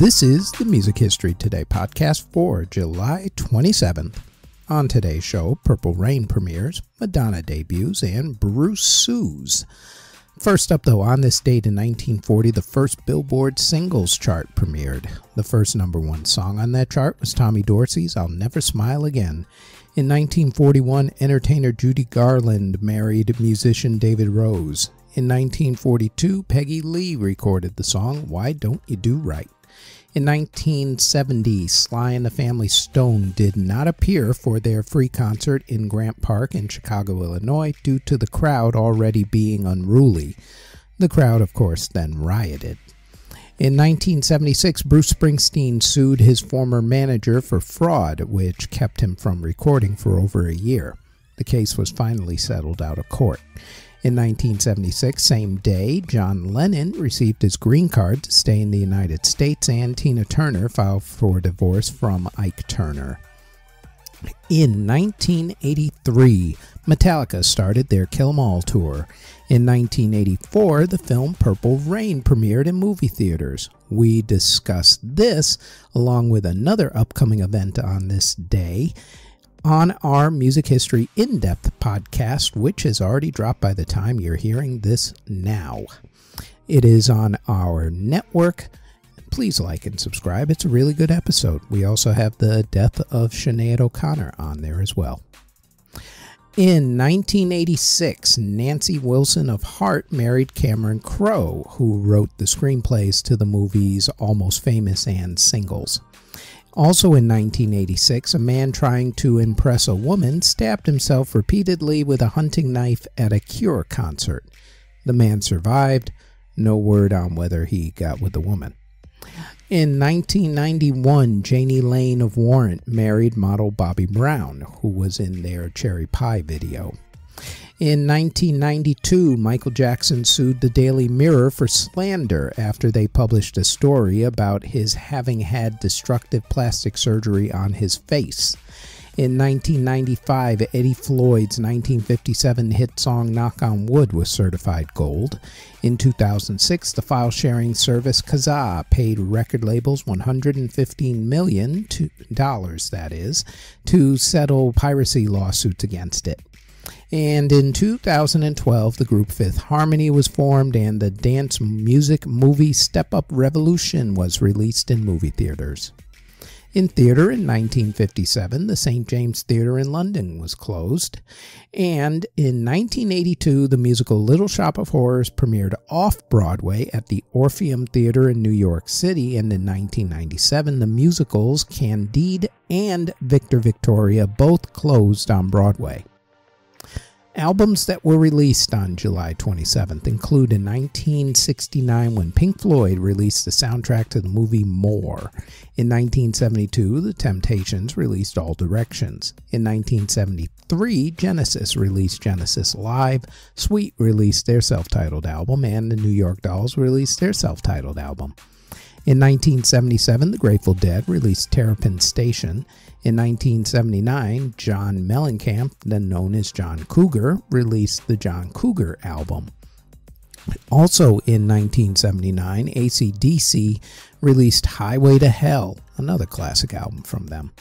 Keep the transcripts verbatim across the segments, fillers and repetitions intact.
This is the Music History Today podcast for July twenty-seventh. On today's show, Purple Rain premieres, Madonna debuts, and Bruce sues. First up though, on this date in nineteen forty, the first Billboard singles chart premiered. The first number one song on that chart was Tommy Dorsey's I'll Never Smile Again. In nineteen forty-one, entertainer Judy Garland married musician David Rose. In nineteen forty-two, Peggy Lee recorded the song Why Don't You Do Right. In nineteen seventy, Sly and the Family Stone did not appear for their free concert in Grant Park in Chicago, Illinois, due to the crowd already being unruly. The crowd, of course, then rioted. In nineteen seventy-six, Bruce Springsteen sued his former manager for fraud, which kept him from recording for over a year. The case was finally settled out of court. In nineteen seventy-six, same day, John Lennon received his green card to stay in the United States, and Tina Turner filed for divorce from Ike Turner. In nineteen eighty-three, Metallica started their Kill 'Em All tour. In nineteen eighty-four, the film Purple Rain premiered in movie theaters. We discussed this, along with another upcoming event on this day, on our Music History In-Depth podcast, which has already dropped by the time you're hearing this now. It is on our network. Please like and subscribe. It's a really good episode. We also have the death of Sinead O'Connor on there as well. In nineteen eighty-six, Nancy Wilson of Heart married Cameron Crowe, who wrote the screenplays to the movies Almost Famous and Singles. Also in nineteen eighty-six, a man trying to impress a woman stabbed himself repeatedly with a hunting knife at a Cure concert. The man survived. No word on whether he got with the woman. In nineteen ninety-one, Janie Lane of Warrant married model Bobby Brown, who was in their Cherry Pie video. In nineteen ninety-two, Michael Jackson sued the Daily Mirror for slander after they published a story about his having had destructive plastic surgery on his face. In nineteen ninety-five, Eddie Floyd's nineteen fifty-seven hit song Knock on Wood was certified gold. In two thousand six, the file-sharing service Kazaa paid record labels one hundred fifteen million dollars, that is, to settle piracy lawsuits against it. And in two thousand twelve, the group Fifth Harmony was formed, and the dance music movie Step Up Revolution was released in movie theaters. In theater in nineteen fifty-seven, the Saint James Theater in London was closed. And in nineteen eighty-two, the musical Little Shop of Horrors premiered off-Broadway at the Orpheum Theater in New York City. And in nineteen ninety-seven, the musicals Candide and Victor Victoria both closed on Broadway. Albums that were released on July twenty-seventh include in nineteen sixty-nine when Pink Floyd released the soundtrack to the movie More. In nineteen seventy-two, The Temptations released All Directions. In nineteen seventy-three, Genesis released Genesis Live, Sweet released their self-titled album, and the New York Dolls released their self-titled album. In nineteen seventy-seven, The Grateful Dead released Terrapin Station. In nineteen seventy-nine, John Mellencamp, then known as John Cougar, released the John Cougar album. Also in nineteen seventy-nine, A C D C released Highway to Hell, another classic album from them.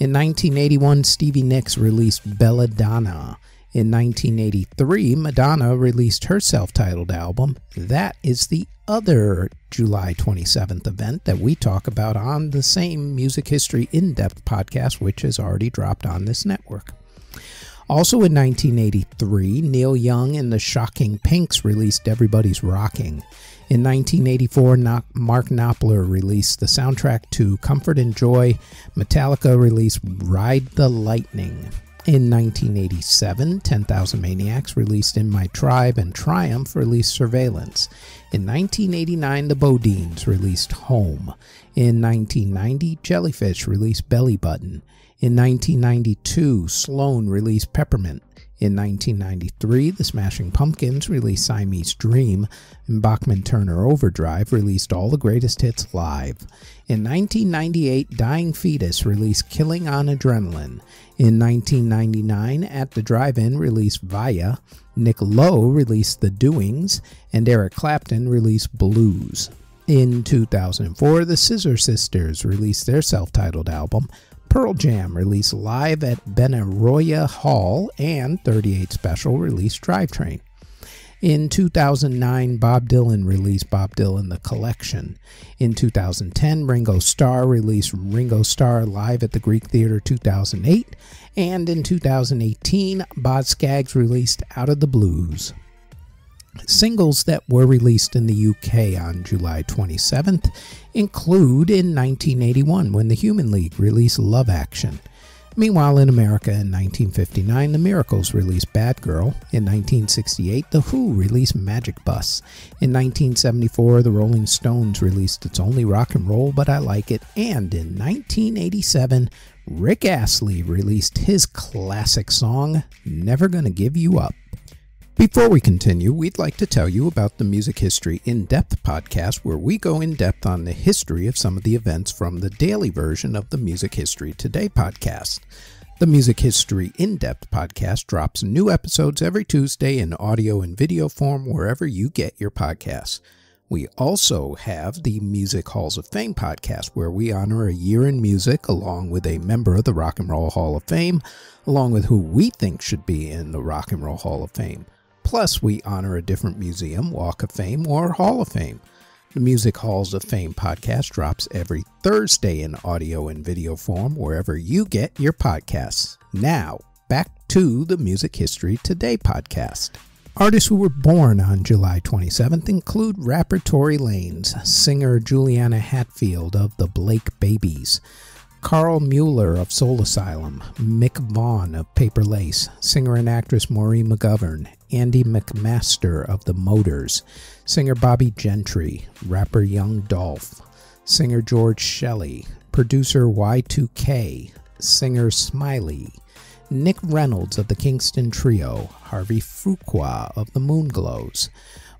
In nineteen eighty-one, Stevie Nicks released Belladonna. In nineteen eighty-three, Madonna released her self-titled album. That is the other July twenty-seventh event that we talk about on the same Music History In-Depth podcast, which has already dropped on this network. Also in nineteen eighty-three, Neil Young and the Shocking Pinks released Everybody's Rocking. In nineteen eighty-four, Mark Knopfler released the soundtrack to Comfort and Joy. Metallica released Ride the Lightning. In nineteen eighty-seven, ten thousand Maniacs released In My Tribe, and Triumph released Surveillance. In nineteen eighty-nine, The Bodines released Home. In nineteen ninety, Jellyfish released Belly Button. In nineteen ninety-two, Sloan released Peppermint. In nineteen ninety-three, The Smashing Pumpkins released Siamese Dream, and Bachman-Turner Overdrive released All the Greatest Hits Live. In nineteen ninety-eight, Dying Fetus released Killing on Adrenaline. In nineteen ninety-nine, At the Drive-In released Via, Nick Lowe released The Doings, and Eric Clapton released Blues. In two thousand four, the Scissor Sisters released their self-titled album. Pearl Jam released Live at Benaroya Hall, and thirty-eight Special released Drivetrain. In two thousand nine, Bob Dylan released Bob Dylan The Collection. In two thousand ten, Ringo Starr released Ringo Starr Live at the Greek Theater two thousand eight. And in two thousand eighteen, Boz Scaggs released Out of the Blues. Singles that were released in the U K on July twenty-seventh include in nineteen eighty-one when the Human League released Love Action. Meanwhile, in America in nineteen fifty-nine, The Miracles released Bad Girl. In nineteen sixty-eight, The Who released Magic Bus. In nineteen seventy-four, The Rolling Stones released It's Only Rock and Roll, But I Like It. And in nineteen eighty-seven, Rick Astley released his classic song, Never Gonna Give You Up. Before we continue, we'd like to tell you about the Music History In-Depth podcast, where we go in-depth on the history of some of the events from the daily version of the Music History Today podcast. The Music History In-Depth podcast drops new episodes every Tuesday in audio and video form wherever you get your podcasts. We also have the Music Halls of Fame podcast, where we honor a year in music along with a member of the Rock and Roll Hall of Fame, along with who we think should be in the Rock and Roll Hall of Fame. Plus, we honor a different museum, Walk of Fame, or Hall of Fame. The Music Halls of Fame podcast drops every Thursday in audio and video form wherever you get your podcasts. Now, back to the Music History Today podcast. Artists who were born on July twenty-seventh include rapper Tory Lanez, singer Juliana Hatfield of the Blake Babies, Carl Mueller of Soul Asylum, Mick Vaughn of Paper Lace, singer and actress Maureen McGovern, Andy McMaster of The Motors, singer Bobby Gentry, rapper Young Dolph, singer George Shelley, producer Y two K, singer Smiley, Nick Reynolds of the Kingston Trio, Harvey Fuqua of the Moonglows,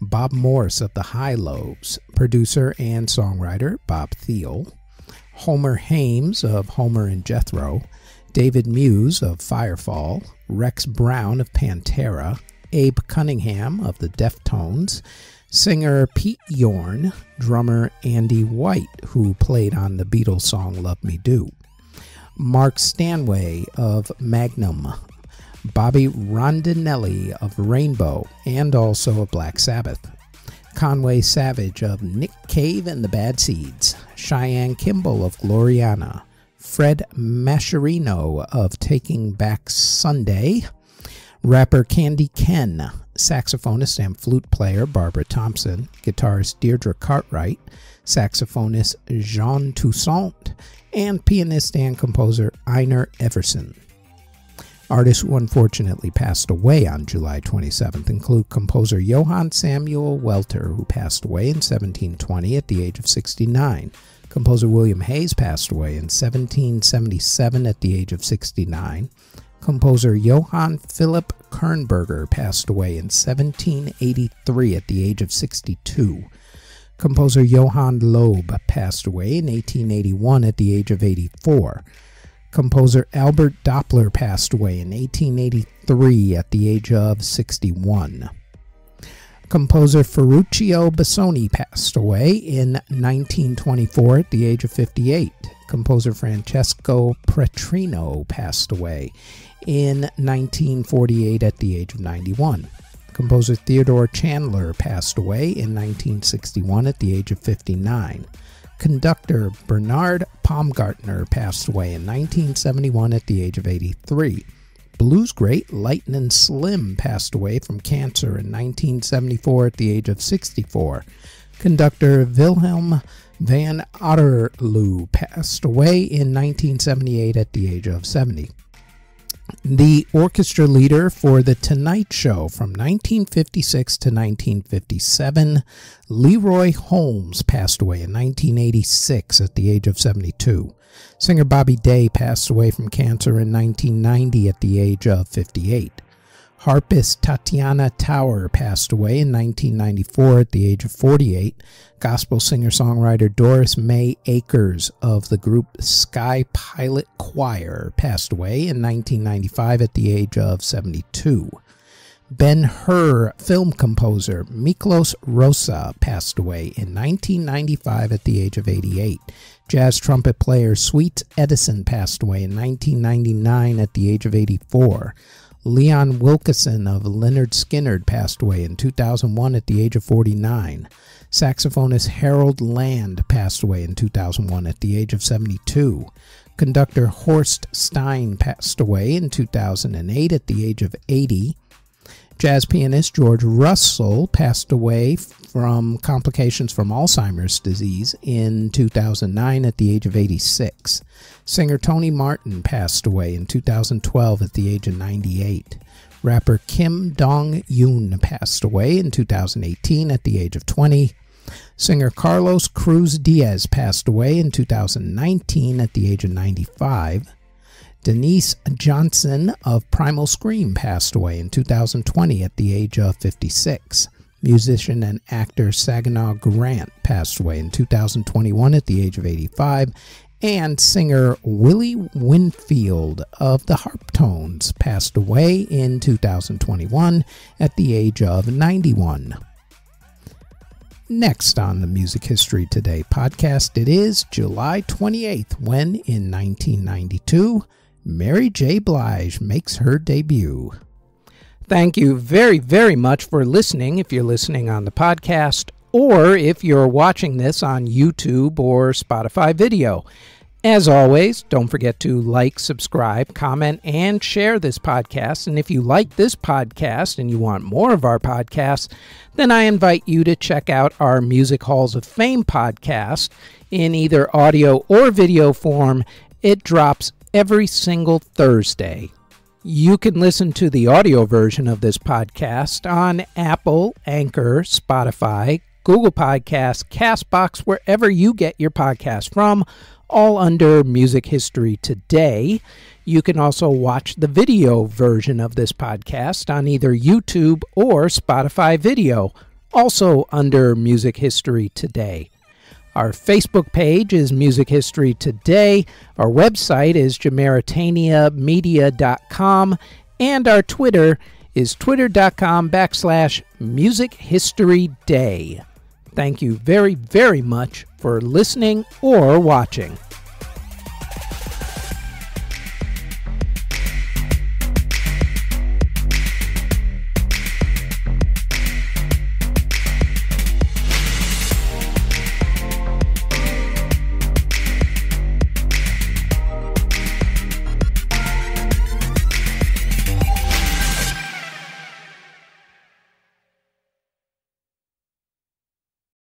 Bob Morse of the High Lobes, producer and songwriter Bob Thiele, Homer Hames of Homer and Jethro, David Muse of Firefall, Rex Brown of Pantera, Abe Cunningham of the Deftones, singer Pete Yorn, drummer Andy White, who played on the Beatles song Love Me Do, Mark Stanway of Magnum, Bobby Rondinelli of Rainbow, and also of Black Sabbath, Conway Savage of Nick Cave and the Bad Seeds, Cheyenne Kimball of Gloriana, Fred Mascherino of Taking Back Sunday, rapper Candy Ken, saxophonist and flute player Barbara Thompson, guitarist Deirdre Cartwright, saxophonist Jean Toussaint, and pianist and composer Einar Everson. Artists who unfortunately passed away on July twenty-seventh include composer Johann Samuel Welter, who passed away in seventeen twenty at the age of sixty-nine. Composer William Hayes passed away in seventeen seventy-seven at the age of sixty-nine. Composer Johann Philipp Kernberger passed away in seventeen eighty-three at the age of sixty-two. Composer Johann Loeb passed away in eighteen eighty-one at the age of eighty-four. Composer Albert Doppler passed away in eighteen eighty-three at the age of sixty-one. Composer Ferruccio Busoni passed away in nineteen twenty-four at the age of fifty-eight. Composer Francesco Petrino passed away in nineteen forty-eight at the age of ninety-one. Composer Theodore Chandler passed away in nineteen sixty-one at the age of fifty-nine. Conductor Bernard Baumgartner passed away in nineteen seventy-one at the age of eighty-three. Blues great Lightnin' Slim passed away from cancer in nineteen seventy-four at the age of sixty-four. Conductor Wilhelm van Otterloo passed away in nineteen seventy-eight at the age of seventy. The orchestra leader for The Tonight Show from nineteen fifty-six to nineteen fifty-seven, Leroy Holmes, passed away in nineteen eighty-six at the age of seventy-two. Singer Bobby Day passed away from cancer in nineteen ninety at the age of fifty-eight. Harpist Tatiana Tower passed away in nineteen ninety-four at the age of forty-eight. Gospel singer-songwriter Doris May Akers of the group Sky Pilot Choir passed away in nineteen ninety-five at the age of seventy-two. Ben-Hur film composer Miklos Rosa passed away in nineteen ninety-five at the age of eighty-eight. Jazz trumpet player Sweet Edison passed away in nineteen ninety-nine at the age of eighty-four. Leon Wilkison of Lynyrd Skynyrd passed away in two thousand one at the age of forty-nine. Saxophonist Harold Land passed away in two thousand one at the age of seventy-two. Conductor Horst Stein passed away in two thousand eight at the age of eighty. Jazz pianist George Russell passed away from complications from Alzheimer's disease in two thousand nine at the age of eighty-six. Singer Tony Martin passed away in two thousand twelve at the age of ninety-eight. Rapper Kim Dong-yoon passed away in two thousand eighteen at the age of twenty. Singer Carlos Cruz Diaz passed away in two thousand nineteen at the age of ninety-five. Denise Johnson of Primal Scream passed away in two thousand twenty at the age of fifty-six. Musician and actor Saginaw Grant passed away in two thousand twenty-one at the age of eighty-five. And singer Willie Winfield of the Harptones passed away in two thousand twenty-one at the age of ninety-one. Next on the Music History Today podcast, it is July twenty-eighth, when in nineteen ninety-two, Mary J. Blige makes her debut. Thank you very, very much for listening if you're listening on the podcast or if you're watching this on YouTube or Spotify video. As always, don't forget to like, subscribe, comment, and share this podcast. And if you like this podcast and you want more of our podcasts, then I invite you to check out our Music Halls of Fame podcast in either audio or video form. It drops every single Thursday. You can listen to the audio version of this podcast on Apple, Anchor, Spotify, Google Podcasts, CastBox, wherever you get your podcast from, all under Music History Today. You can also watch the video version of this podcast on either YouTube or Spotify video, also under Music History Today. Our Facebook page is Music History Today. Our website is Jameritania media dot com. And our Twitter is twitter.com backslash Music History Day. Thank you very, very much for listening or watching.